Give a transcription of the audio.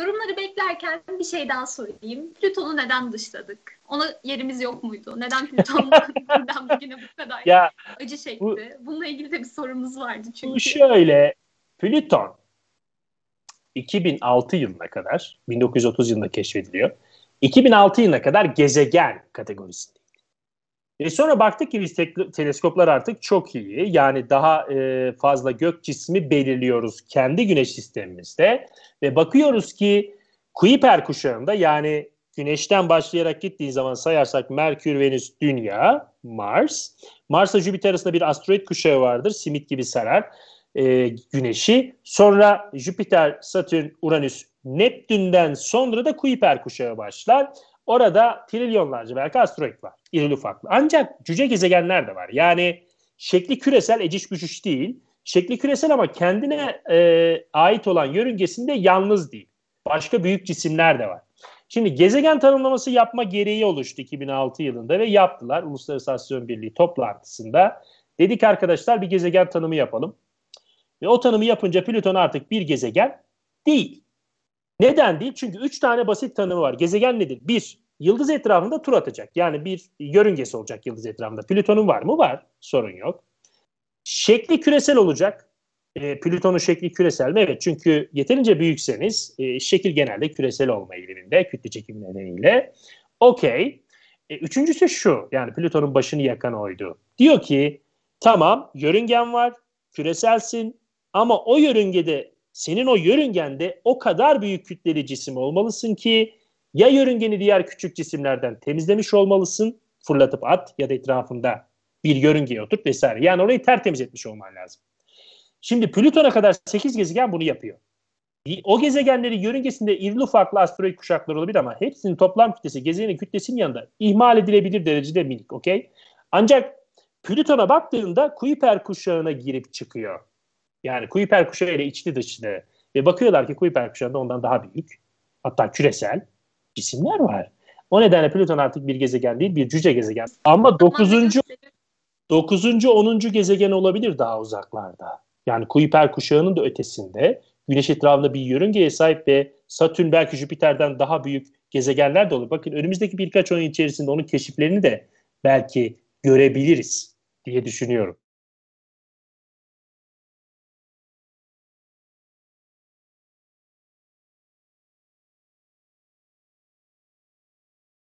Yorumları beklerken bir şey daha sorayım. Plüton'u neden dışladık? Ona yerimiz yok muydu? Neden Plüton'dan bugüne bu kadar ya, acı çekti? Bununla ilgili de bir sorumuz vardı çünkü. Bu şöyle, Plüton 2006 yılına kadar, 1930 yılında keşfediliyor. 2006 yılına kadar gezegen kategorisindeydi. Sonra baktık ki biz teleskoplar artık çok iyi. Yani daha fazla gök cismi belirliyoruz kendi güneş sistemimizde. Ve bakıyoruz ki Kuiper kuşağında, yani güneşten başlayarak gittiği zaman sayarsak Merkür, Venüs, Dünya, Mars. Mars'la Jüpiter arasında bir asteroid kuşağı vardır. Simit gibi sarar güneşi. Sonra Jüpiter, Satürn, Uranüs, Neptün'den sonra da Kuiper kuşağı başlar. Orada trilyonlarca belki asteroid var, irili ufaklı. Ancak cüce gezegenler de var. Yani şekli küresel, eciş bücüş değil. Şekli küresel ama kendine ait olan yörüngesinde yalnız değil. Başka büyük cisimler de var. Şimdi gezegen tanımlaması yapma gereği oluştu 2006 yılında ve yaptılar. Uluslararası Astronomi Birliği toplantısında dedik arkadaşlar, bir gezegen tanımı yapalım. Ve o tanımı yapınca Plüton artık bir gezegen değil. Neden değil? Çünkü 3 tane basit tanımı var. Gezegen nedir? 1. Yıldız etrafında tur atacak. Yani bir yörüngesi olacak yıldız etrafında. Plüton'un var mı? Var. Sorun yok. Şekli küresel olacak. Plüton'un şekli küresel mi? Evet. Çünkü yeterince büyükseniz şekil genelde küresel olma eğiliminde, kütle çekimi nedeniyle. Okey. Üçüncüsü şu. Yani Plüton'un başını yakan oydu. Diyor ki tamam, yörüngen var, küreselsin ama o yörüngede, senin o yörüngende o kadar büyük kütleli cisim olmalısın ki ya yörüngeni diğer küçük cisimlerden temizlemiş olmalısın, fırlatıp at, ya da etrafında bir yörüngeye oturt vesaire. Yani orayı tertemiz etmiş olman lazım. Şimdi Plüton'a kadar 8 gezegen bunu yapıyor. O gezegenlerin yörüngesinde irili ufaklı asteroid kuşakları olabilir ama hepsinin toplam kütlesi gezegenin kütlesinin yanında ihmal edilebilir derecede minik. Okay? Ancak Plüton'a baktığında Kuiper kuşağına girip çıkıyor. Yani Kuiper kuşağı ile içli dışlı ve bakıyorlar ki Kuiper kuşağında ondan daha büyük, hatta küresel cisimler var. O nedenle Plüton artık bir gezegen değil, bir cüce gezegen. Ama 9. 10. gezegen olabilir daha uzaklarda. Yani Kuiper kuşağının da ötesinde, güneş etrafında bir yörüngeye sahip ve Satürn, belki Jüpiter'den daha büyük gezegenler de olur. Bakın önümüzdeki birkaç oyun içerisinde onun keşiflerini de belki görebiliriz diye düşünüyorum.